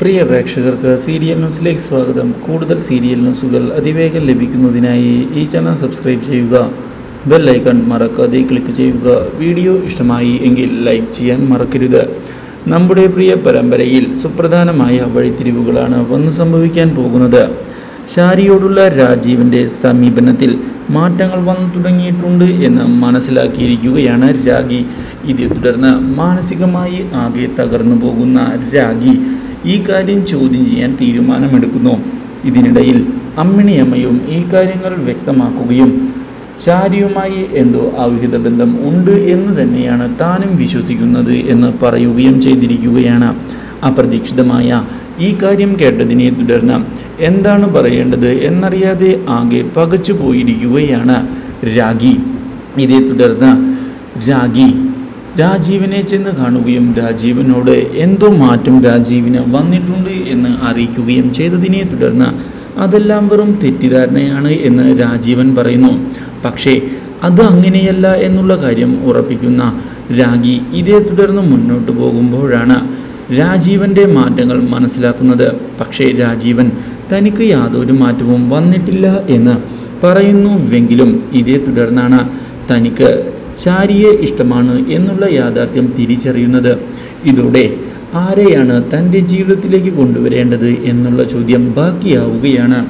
പ്രിയ പ്രേക്ഷകർക്ക് സീരിയൽ ന്യൂസിലേക്ക് സ്വാഗതം. കൂടുതൽ സീരിയൽ ന്യൂസുകൾ അതിവേഗം ലഭിക്കുന്നതിനായി ഈ ചാനൽ സബ്സ്ക്രൈബ് ചെയ്യുക, ബെൽ ഐക്കൺ മറക്കാതെ ക്ലിക്ക് ചെയ്യുക. വീഡിയോ ഇഷ്ടമായി എങ്കിൽ ലൈക്ക് ചെയ്യാൻ മറക്കരുത്. നമ്മുടെ പ്രിയ പരമ്പരയിൽ സുപ്രധാനമായ വഴിത്തിരിവുകളാണ് വന്ന് സംഭവിക്കാൻ പോകുന്നത്. ശാരിയോടുള്ള രാജീവിൻ്റെ സമീപനത്തിൽ മാറ്റങ്ങൾ വന്നു തുടങ്ങിയിട്ടുണ്ട് എന്ന് മനസ്സിലാക്കിയിരിക്കുകയാണ് രാഗി. ഇത് തുടർന്ന് മാനസികമായി ആകെ തകർന്നു പോകുന്ന രാഗി ഈ കാര്യം ചോദ്യം ചെയ്യാൻ തീരുമാനമെടുക്കുന്നു. ഇതിനിടയിൽ അമ്മിണിയമ്മയും ഈ കാര്യങ്ങൾ വ്യക്തമാക്കുകയും ശാരിയുമായി എന്തോ ഔഹിത ബന്ധം ഉണ്ട് എന്ന് തന്നെയാണ് താനും വിശ്വസിക്കുന്നത് എന്ന് പറയുകയും ചെയ്തിരിക്കുകയാണ്. അപ്രതീക്ഷിതമായ ഈ കാര്യം കേട്ടതിനെ തുടർന്ന് എന്താണ് പറയേണ്ടത് എന്നറിയാതെ ആകെ പകച്ചു പോയിരിക്കുകയാണ് രാഗി. ഇതേ തുടർന്ന് രാഗി രാജീവിനെ ചെന്ന് കാണുകയും രാജീവിനോട് എന്തോ മാറ്റം രാജീവിന് വന്നിട്ടുണ്ട് എന്ന് അറിയിക്കുകയും ചെയ്തതിനെ തുടർന്ന് അതെല്ലാം വെറും തെറ്റിദ്ധാരണയാണ് എന്ന് രാജീവൻ പറയുന്നു. പക്ഷേ അത് അങ്ങനെയല്ല എന്നുള്ള കാര്യം ഉറപ്പിക്കുന്ന രാഗി ഇതേ തുടർന്ന് മുന്നോട്ട് പോകുമ്പോഴാണ് രാജീവൻ്റെ മാറ്റങ്ങൾ മനസ്സിലാക്കുന്നത്. പക്ഷേ രാജീവൻ തനിക്ക് യാതൊരു മാറ്റവും വന്നിട്ടില്ല എന്ന് പറയുന്നുവെങ്കിലും ഇതേ തുടർന്നാണ് തനിക്ക് ശാരിയെ ഇഷ്ടമാണ് എന്നുള്ള യാഥാർത്ഥ്യം തിരിച്ചറിയുന്നത്. ഇതോടെ ആരെയാണ് തൻ്റെ ജീവിതത്തിലേക്ക് കൊണ്ടുവരേണ്ടത് എന്നുള്ള ചോദ്യം ബാക്കിയാവുകയാണ്.